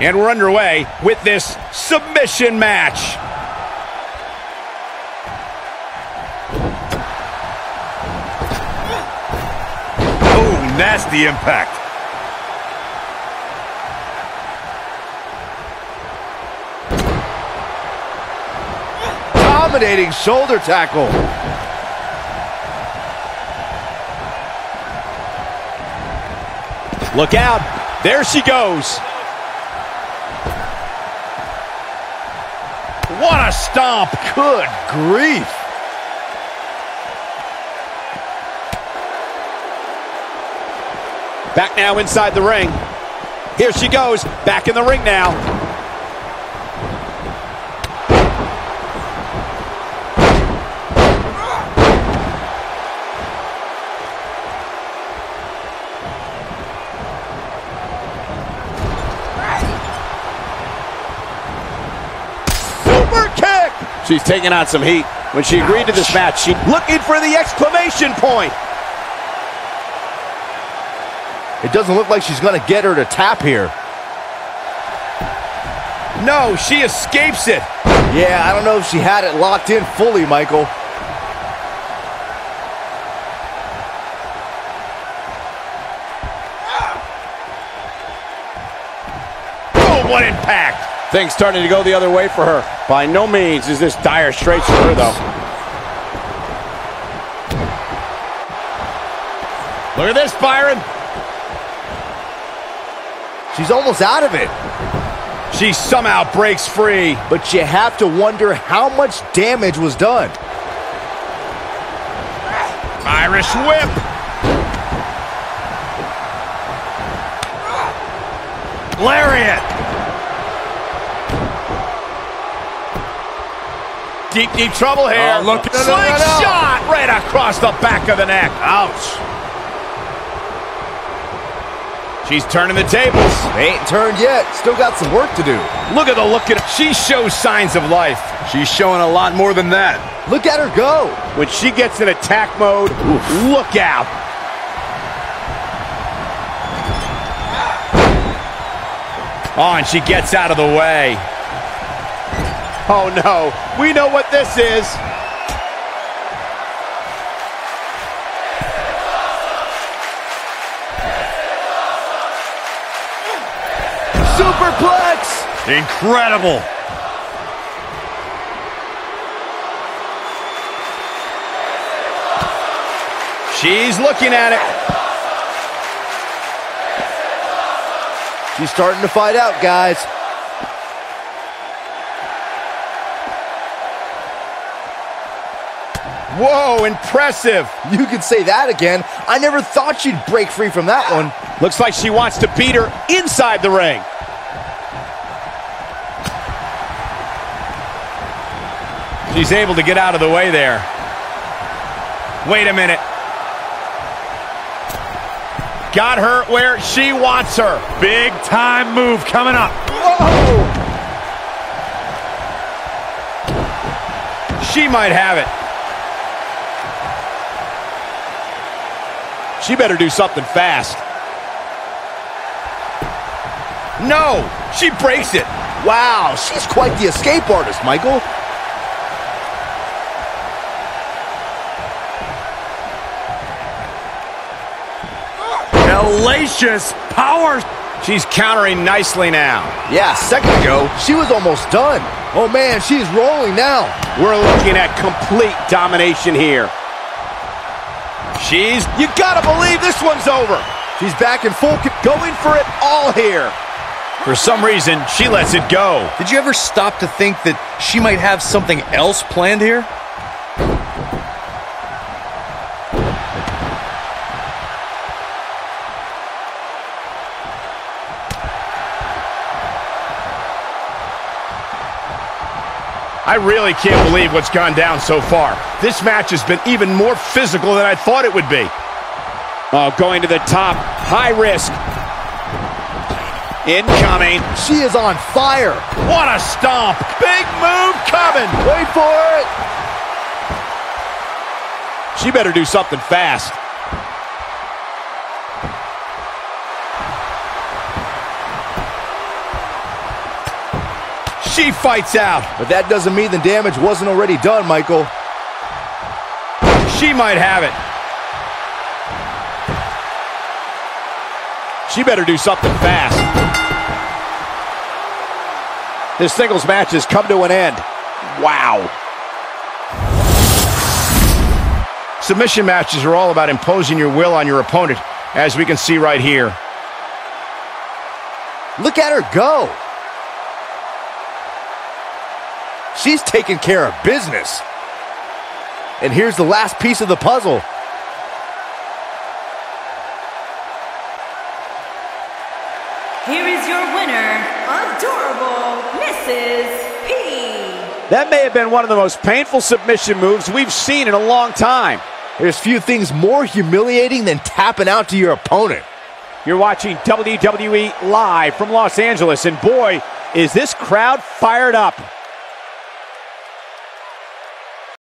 And we're underway with this submission match. Oh, nasty impact. Dominating shoulder tackle. Look out. There she goes. What a stomp. Good grief. Back now inside the ring. Here she goes. Back in the ring now. She's taking on some heat. When she agreed to this match, she's looking for the exclamation point. It doesn't look like she's going to get her to tap here. No, she escapes it. Yeah, I don't know if she had it locked in fully, Michael. Oh, what impact! Things starting to go the other way for her. By no means is this dire straits for her, though. Look at this, Byron. She's almost out of it. She somehow breaks free. But you have to wonder how much damage was done. Irish whip. Lariat. Deep, deep trouble here. Oh, look. No, Slingshot right across the back of the neck. Ouch. She's turning the tables. They ain't turned yet. Still got some work to do. Look at the look at her. She shows signs of life. She's showing a lot more than that. Look at her go. When she gets in attack mode, oof, look out. Oh, and she gets out of the way. Oh, no. We know what this is. Superplex! Incredible. She's looking at it. She's starting to fight out, guys. Whoa, impressive. You could say that again. I never thought she'd break free from that one. Looks like she wants to beat her inside the ring. She's able to get out of the way there. Wait a minute. Got her where she wants her. Big time move coming up. Whoa! She might have it. She better do something fast. No, she breaks it. Wow, she's quite the escape artist, Michael. Hellacious power. She's countering nicely now. Yeah, a second ago, she was almost done. Oh, man, she's rolling now. We're looking at complete domination here. You gotta believe this one's over. She's back in full, going for it all here. For some reason, she lets it go. Did you ever stop to think that she might have something else planned here? I really can't believe what's gone down so far. This match has been even more physical than I thought it would be. Oh, going to the top. High risk. Incoming. She is on fire. What a stomp. Big move coming. Wait for it. She better do something fast. She fights out. But that doesn't mean the damage wasn't already done, Michael. She might have it. She better do something fast. This singles match has come to an end. Wow. Submission matches are all about imposing your will on your opponent, as we can see right here. Look at her go. She's taking care of business. And here's the last piece of the puzzle. Here is your winner, Adorable Mrs. P. That may have been one of the most painful submission moves we've seen in a long time. There's few things more humiliating than tapping out to your opponent. You're watching WWE Live from Los Angeles, and boy, is this crowd fired up.